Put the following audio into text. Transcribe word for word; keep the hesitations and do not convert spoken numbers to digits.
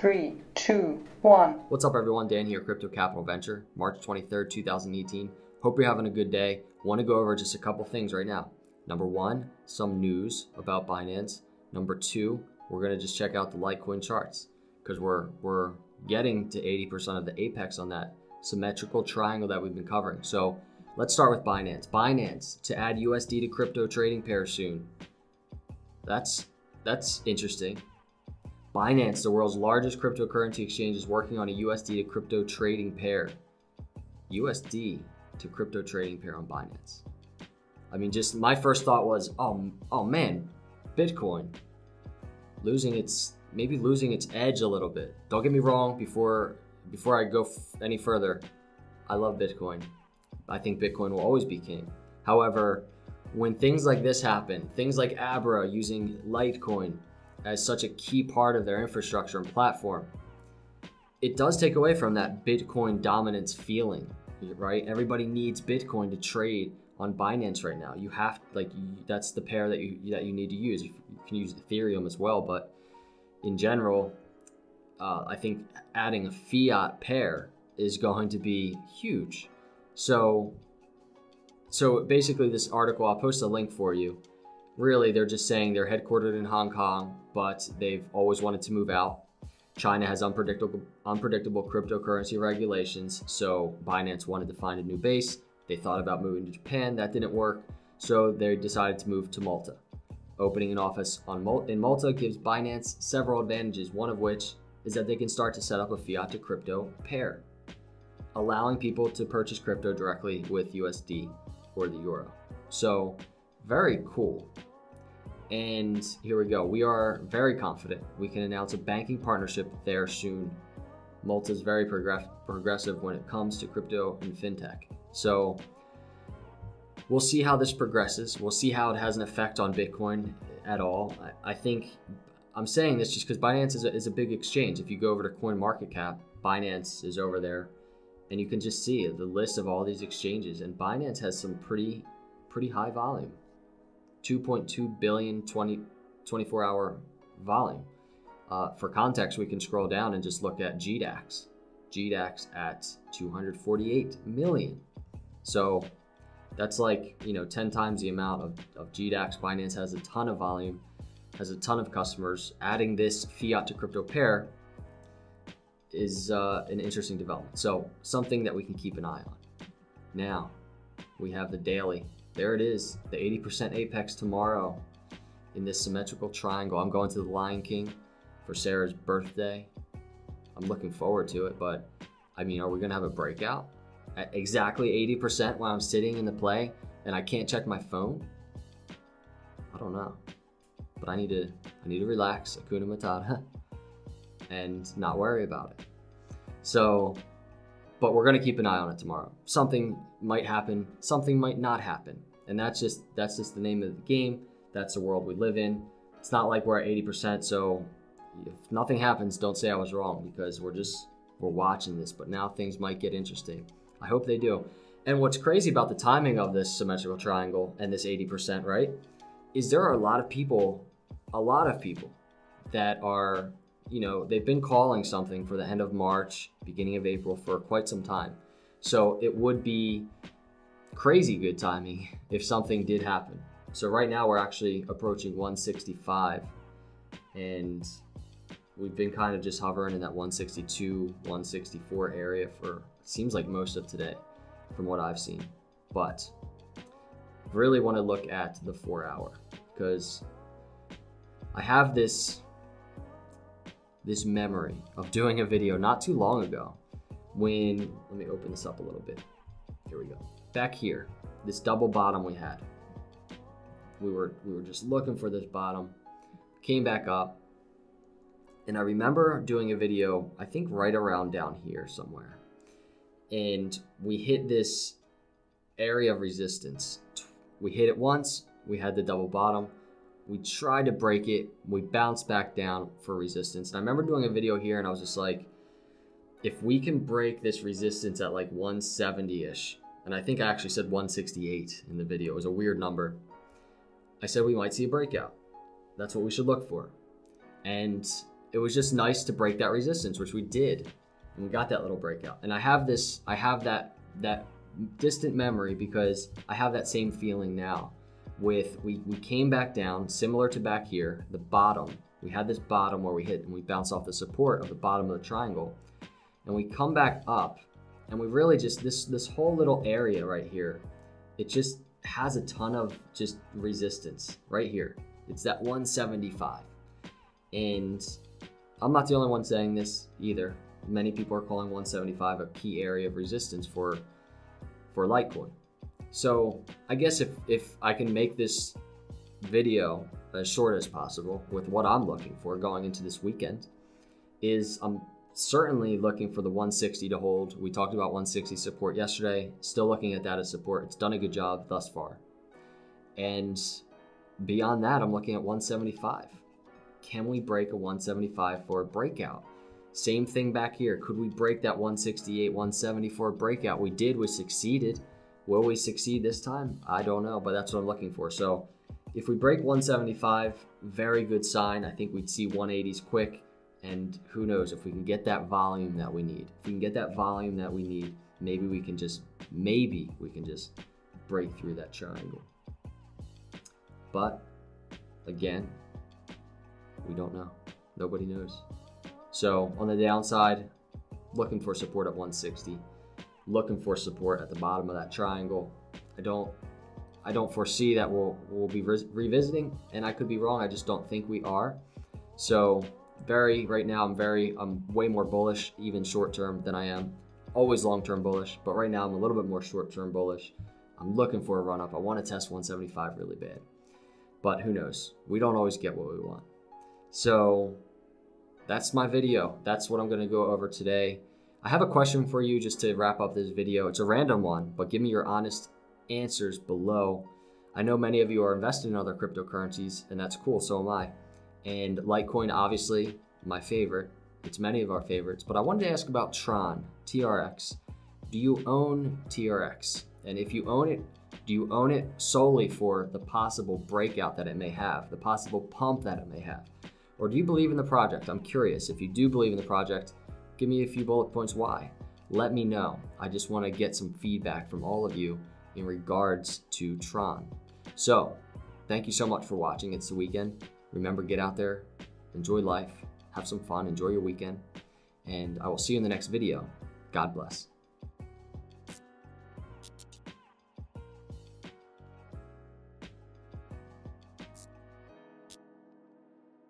Three, two, one. What's up everyone, Dan here, Crypto Capital Venture, March twenty-third, two thousand eighteen. Hope you're having a good day. Want to go over just a couple things right now. Number one, some news about Binance. Number two, we're gonna just check out the Litecoin charts because we're, we're getting to eighty percent of the apex on that symmetrical triangle that we've been covering. So let's start with Binance. Binance to add U S D to crypto trading pair soon. That's, that's interesting. Binance, the world's largest cryptocurrency exchange, is working on a U S D to crypto trading pair. U S D to crypto trading pair on Binance. I mean, just my first thought was, oh, oh man, Bitcoin losing its, maybe losing its edge a little bit. Don't get me wrong, before, before I go f any further, I love Bitcoin. I think Bitcoin will always be king. However, when things like this happen, things like Abra using Litecoin as such a key part of their infrastructure and platform, it does take away from that Bitcoin dominance feeling, right? Everybody needs Bitcoin to trade on Binance right now. You have, like, that's the pair that you that you need to use. You can use Ethereum as well, but in general, uh, I think adding a fiat pair is going to be huge. So, so basically this article, I'll post a link for you. Really, they're just saying they're headquartered in Hong Kong, but they've always wanted to move out. China has unpredictable, unpredictable cryptocurrency regulations, so Binance wanted to find a new base. They thought about moving to Japan, that didn't work, so they decided to move to Malta. Opening an office on Mal- in Malta gives Binance several advantages, one of which is that they can start to set up a fiat to crypto pair, allowing people to purchase crypto directly with U S D or the euro. So, very cool. And here we go. We are very confident we can announce a banking partnership there soon. Malta is very progress progressive when it comes to crypto and fintech. So we'll see how this progresses. We'll see how it has an effect on Bitcoin at all. I, I think I'm saying this just because Binance is a, is a big exchange. If you go over to CoinMarketCap, Binance is over there, and you can just see the list of all these exchanges. And Binance has some pretty, pretty high volume. two point two billion twenty, twenty-four hour volume. Uh, for context, we can scroll down and just look at G DAX. G DAX at two hundred forty-eight million. So that's like, you know, ten times the amount of, of G DAX. Binance has a ton of volume, has a ton of customers. Adding this fiat to crypto pair is uh, an interesting development. So something that we can keep an eye on. Now we have the daily. There it is, the eighty percent apex tomorrow in this symmetrical triangle. I'm going to the Lion King for Sarah's birthday. I'm looking forward to it, but I mean, are we gonna have a breakout at exactly eighty percent while I'm sitting in the play and I can't check my phone? I don't know, but I need to, I need to relax, Hakuna Matata, and not worry about it. So, but we're gonna keep an eye on it tomorrow. Something might happen, something might not happen. And that's just that's just the name of the game. That's the world we live in. It's not like we're at eighty percent, so if nothing happens, don't say I was wrong, because we're just, we're watching this, but now things might get interesting. I hope they do. And what's crazy about the timing of this symmetrical triangle and this eighty percent, right, is there are a lot of people, a lot of people that are, you know, they've been calling something for the end of March, beginning of April for quite some time. So it would be crazy good timing if something did happen. So right now we're actually approaching one sixty-five, and we've been kind of just hovering in that one sixty-two, one sixty-four area for, it seems like most of today from what I've seen. But really want to look at the four hour because I have this this memory of doing a video not too long ago when, let me open this up a little bit. Here we go. Back here, this double bottom we had. We were, we were just looking for this bottom, came back up. And I remember doing a video, I think right around down here somewhere. And we hit this area of resistance. We hit it once, we had the double bottom. We tried to break it, we bounced back down for resistance. And I remember doing a video here and I was just like, if we can break this resistance at like one seventy-ish, and I think I actually said one sixty-eight in the video, it was a weird number. I said we might see a breakout. That's what we should look for. And it was just nice to break that resistance, which we did. And we got that little breakout. And I have this, I have that, that distant memory because I have that same feeling now with, we, we came back down similar to back here, the bottom. We had this bottom where we hit and we bounce off the support of the bottom of the triangle. And we come back up and we really just, this, this whole little area right here, it just has a ton of just resistance right here. It's that one seventy-five. And I'm not the only one saying this either. Many people are calling one seventy-five a key area of resistance for, for Litecoin. So I guess if, if I can make this video as short as possible with what I'm looking for going into this weekend, is I'm certainly looking for the one sixty to hold. We talked about one sixty support yesterday, still looking at that as support. It's done a good job thus far. And beyond that, I'm looking at one seventy-five. Can we break a one seventy-five for a breakout? Same thing back here. Could we break that one sixty-eight, one seventy for a breakout? We did, we succeeded. Will we succeed this time? I don't know, but that's what I'm looking for. So if we break one seventy-five, very good sign. I think we'd see one eighties quick. And who knows if we can get that volume that we need. If we can get that volume that we need, maybe we can just, maybe we can just break through that triangle. But again, we don't know. Nobody knows. So on the downside, looking for support at one sixty, looking for support at the bottom of that triangle. I don't, I don't foresee that we'll, we'll be re revisiting, and I could be wrong. I just don't think we are. So very, right now I'm very, I'm way more bullish, even short-term than I am. Always long-term bullish, but right now I'm a little bit more short-term bullish. I'm looking for a run-up. I want to test one seventy-five really bad, but who knows? We don't always get what we want. So that's my video. That's what I'm going to go over today. I have a question for you just to wrap up this video. It's a random one, but give me your honest answers below. I know many of you are invested in other cryptocurrencies, and that's cool. So am I. And Litecoin, obviously, my favorite. It's many of our favorites. But I wanted to ask about Tron, T R X. Do you own T R X? And if you own it, do you own it solely for the possible breakout that it may have, the possible pump that it may have? Or do you believe in the project? I'm curious. If you do believe in the project, give me a few bullet points why. Let me know. I just want to get some feedback from all of you in regards to Tron. So thank you so much for watching. It's the weekend. Remember, get out there, enjoy life, have some fun, enjoy your weekend, and I will see you in the next video. God bless.